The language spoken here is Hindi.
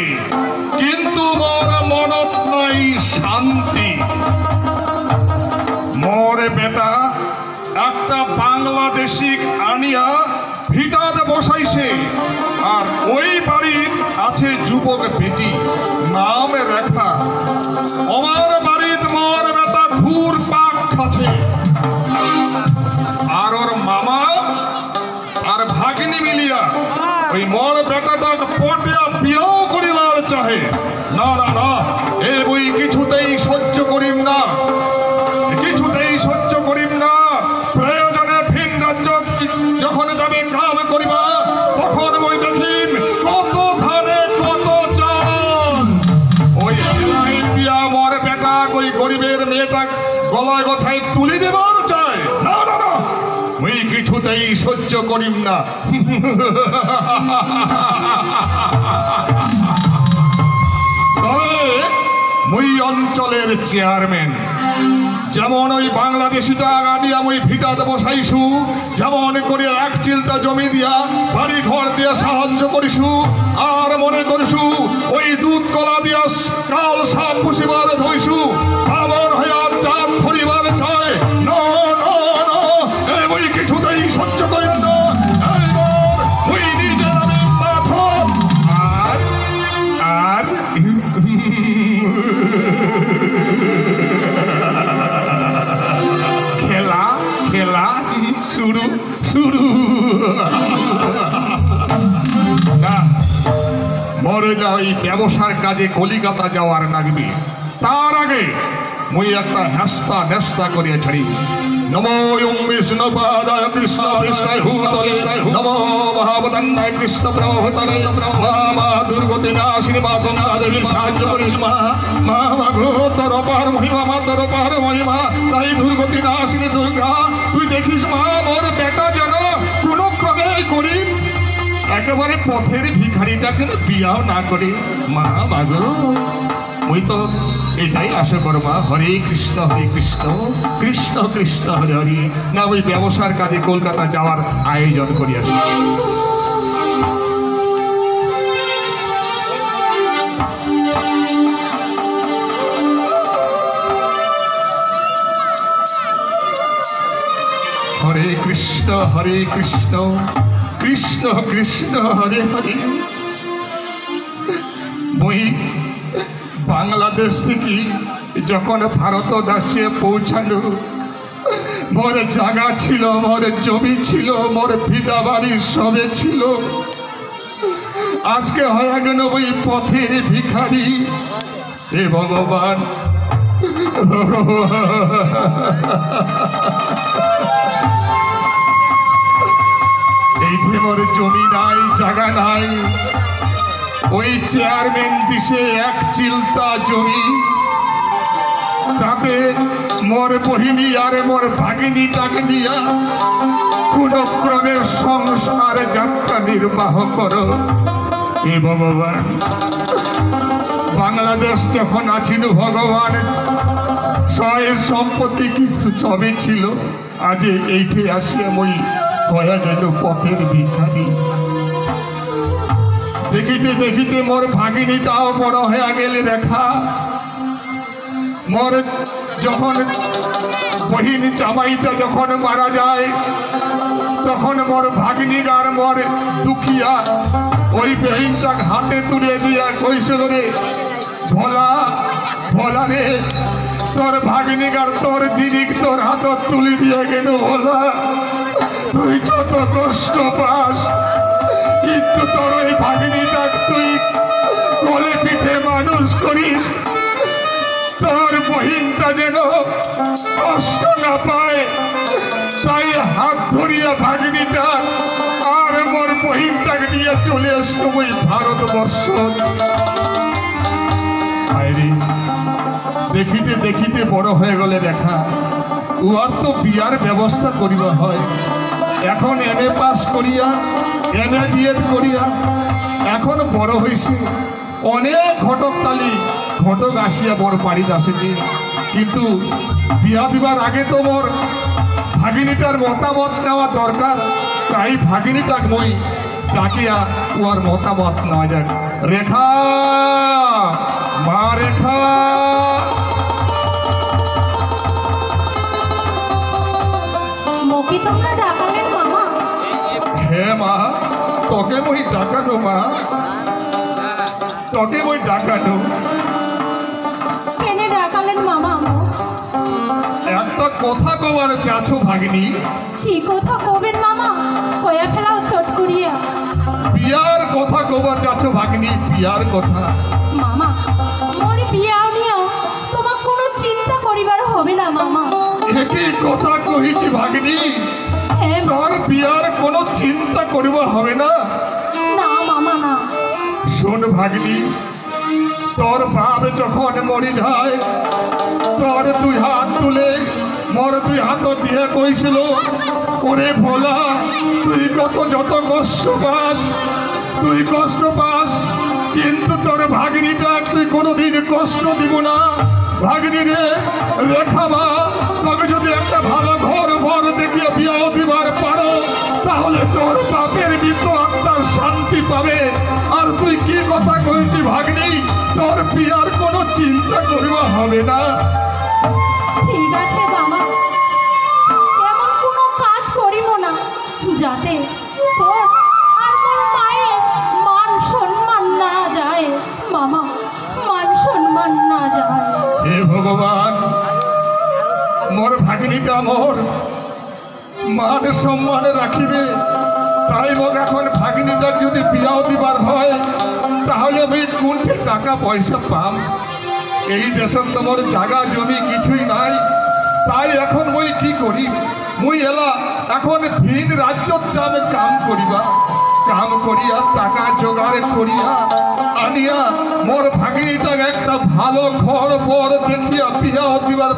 किन्तु मोर मनत नाई शांति। मोर बेटा एकटा बांग्लादेशी आनिया भिटाते बसाइछे आर ओई बाड़ीर आछे जुबक बेटी नाम रेखा। आमार बाड़ीत मोर बेटा घुरपाक खाछे आर ओर मामा आर भागिनी मिलिया ओई मोर बेटाटाके पटिया बियाओ करिबार चाहे। ना ना ना ए बुई किछुतेई सह्य करिम ना, किछुतेई सह्य करिम ना। प्रयोजने भिन्न राज्य जखन जाबे काम करिबा तखन बुई देखिम कत धाने कत चाल। ओई बियाई बिया मोर बेटा कोई गरीबेर मेटा गलाय गछाई तुली दिबार चाय। ना ना ना मुई किछुतेई सह्य करिम ना। मुई अंचलेर चेयरमैन जेमन ओई बांग्लादेशीटा आगाडिया मुई भिटाते बसाइछु, जेमन करे एक चिलता जमी दिया बाड़ी घर दिया साहाज्य करिछु आर मने करिछु ओई दूध कला दिया काल साप पुषिबार धइछु आमार हया चाँद धरिबार चाय। नो नो नो ए मुई किछुतेई सह्य करिम ना। खेला खेला शुरू शुरू मरेगा व्यवसाय काजे कलिकाता जावार लागबे तार आगे मुई एकटा नास्ता नास्ता करिया छाड़ी। नमो ओम विष्णु पादाय कृष्ण विष्णु भूतले नमो महावदन्नाय कृष्ण प्रभोतले मा दुर्गति नाशिनी मा देवी साहाय्य करिस मा मा भगवतर पार महिमा मातर पार महिमा ताई दुर्गति नाशिनी दुर्गा तुई देखिस मा मोर बेटा जनो कोनो क्रमे करि एकेबारे पथेर भिखारीटा केन बिया ना करि मा बागो मुई तो एटाई आशा कर मा। हरे कृष्ण कृष्ण कृष्ण हरे हरि ना मुई व्यवसाय काजे कलकाता जावार आयोजन करियाछि। हरे कृष्ण कृष्ण कृष्ण हरे हरि मुई बांग्लादेश की जखन भारत देशे पहुँचानु मोर जागा छिलो मोर जमी छिलो मोर भिटा बाड़ी सबे छिलो। आज के हया गेल ओई पथेर भिखारी। हे भगवान एइठे मोर जमी नाई जागा नाई ওই চেয়ারম্যান দিশে এক চিলতা জমি তাতে মোর বহিনী আর মোর ভাগিনীটাকে নিয়া কোনো ক্রমে সংসার যাত্রা নির্বাহ করো। হে ভগবান বাংলাদেশ যখন আছিল ভগবান সয় সম্পত্তি কিছু সবই ছিল। আজ এইঠে আসিয়া মই হইয়া গেল পথের ভিখারি। देखिते देखिते मोर भागिनीटाओ बड़ होया गेल रेखा। मोर जखन बहिन जामाईटा जखन मारा जाए तखन मोर भागिनी गार मोर दुखिया ओई बहिनटा हाथे तुले दिया कइसे करे भोला भोला रे तोर भागिनी गार तोर दिनिक तोर हाथत तुले दिया गेल भोला तुई जत कष्ट पास किन्तु तोर ओई भागिनीटा तुई कोले पिठे मानुष करिस तोर बहिनटा जेन कष्ट ना पाय ताई हाथ धरिया भागिनीटा आर मोर बहिनटाके निया चले आसलो ओई भारतवर्ष। आइरे देखिते देखिते बड़ हये गेले रेखा। उहार तो बियार व्यवस्था करिबा हय। এখন এমএ পাস করিয়া এমএ বিএড করিয়া এখন বড় হইছে অনেক ঘটকতালি ঘটক আসিয়া বড় বাড়িতে আসেছে কিন্তু বিয়া দিবার আগে তো মোর ভাগিনীটার মতামত নেওয়া দরকার। তাই ভাগিনীটাকে মই মতামত নেওয়া যাক। রেখা, মা রেখা, হ্যাঁ মা, তোকে মই ডাকানো, মা তোকে মই ডাকানো। একটা কথা কবার চাচো ভাগনি। কি কথা কবেন মামা? কয়া ফেলাও চট করিয়া। বিয়ার কথা কবার চাচো ভাগনি, বিয়ার কথা। মামা মোর বিয়া নিয়া তোমা কোনো চিন্তা করিবার হবে না মামা। একই কথা কইছি ভাগনি, তোর বিয়ার কোনো চিন্তা করিবা হবে না। না মামা না। শোন ভাগনি, তোর বাপ যখন মরি যায় তোর দুই হাত তুলে মোর দুই হাত দিয়ে কইছিল, করে ভোলা তুই কত যত কষ্ট পাস, তুই কষ্ট পাস, কিন্তু তোর ভাগনিটা তুই কোনোদিন কষ্ট দিব না। ভাগনি রে, রেখা মা, তোকে যদি একটা ভালো ঘর ঘর দেখিয়ে বিয়াও দিবার পারো তাহলে তোর বাপের মৃত্যু আপনার শান্তি পাবে। আর তুই কি কথা কইছি ভাগনি, তোর বিয়ার কোনো চিন্তা করিবা হবে না। ঠিক আছে মামা, এমন কোনো কাজ করিব না যাতে তোর আর তোর মায়ের মান সম্মান না যায় মামা, মান সম্মান না যায়। হে ভগবান, মোর ভাগিনীটা মোর মান সম্মানে রাখিবে। তাই হোক, এখন ভাগিনীটা যদি বিয়াও দিবার হয় তাহলে আমি কোনটি টাকা পয়সা পাম? এই দেশে তোমার জায়গা জমি কিছুই নাই। তাই এখন মই কি করি, মুই এলা এখন ভিন রাজ্যত যাবে কাম করিবা। কাম করিয়া টাকা জোগাড় করিয়া আনিয়া মোর ভাগিনীটাকে একটা ভালো ঘর বর দেখিয়া বিয়া দিবার